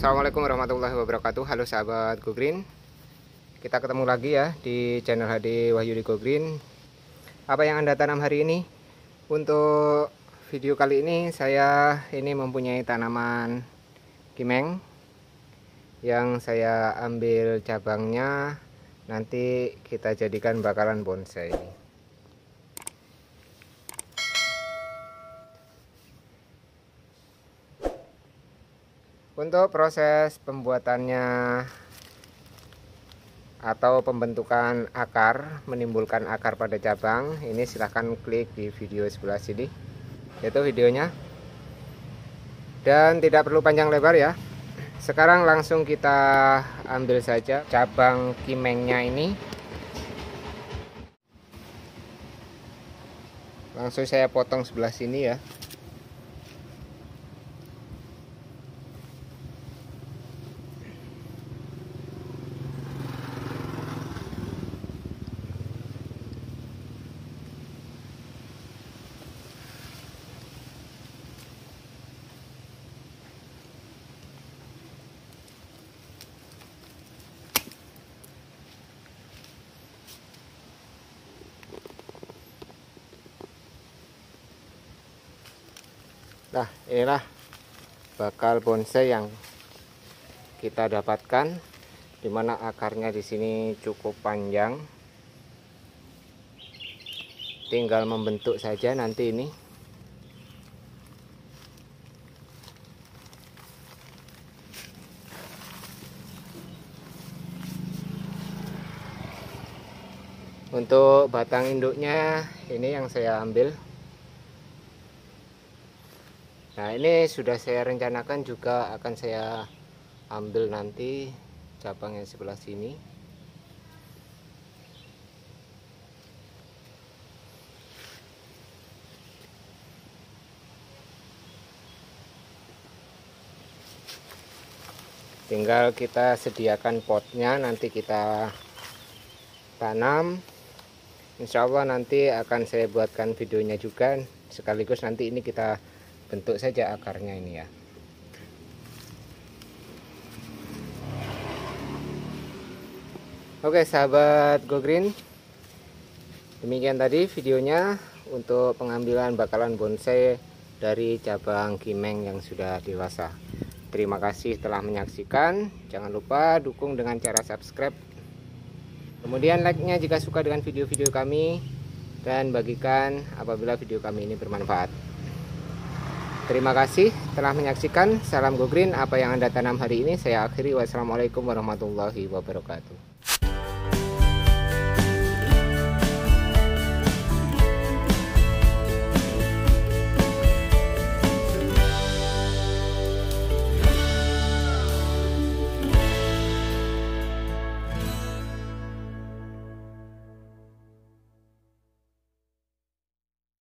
Assalamualaikum warahmatullahi wabarakatuh. Halo sahabat Go Green, kita ketemu lagi ya di channel HD Wahyudi Go Green. Apa yang Anda tanam hari ini? Untuk video kali ini saya ini mempunyai tanaman kimeng yang saya ambil cabangnya, nanti kita jadikan bakalan bonsai. Untuk proses pembuatannya atau pembentukan akar, menimbulkan akar pada cabang ini, silahkan klik di video sebelah sini, yaitu videonya, dan tidak perlu panjang lebar ya. Sekarang langsung kita ambil saja cabang kimengnya ini. Langsung saya potong sebelah sini ya. Nah, inilah bakal bonsai yang kita dapatkan, dimana akarnya di sini cukup panjang, tinggal membentuk saja nanti ini. Untuk batang induknya ini yang saya ambil. Nah, ini sudah saya rencanakan juga akan saya ambil nanti cabang yang sebelah sini. Tinggal kita sediakan potnya, nanti kita tanam. Insya Allah nanti akan saya buatkan videonya juga, sekaligus nanti ini kita bentuk saja akarnya ini ya. Oke sahabat Go Green, demikian tadi videonya untuk pengambilan bakalan bonsai dari cabang kimeng yang sudah dewasa. Terima kasih telah menyaksikan. Jangan lupa dukung dengan cara subscribe, kemudian like-nya jika suka dengan video-video kami, dan bagikan apabila video kami ini bermanfaat. Terima kasih telah menyaksikan. Salam Go Green. Apa yang Anda tanam hari ini, saya akhiri. Wassalamualaikum warahmatullahi wabarakatuh.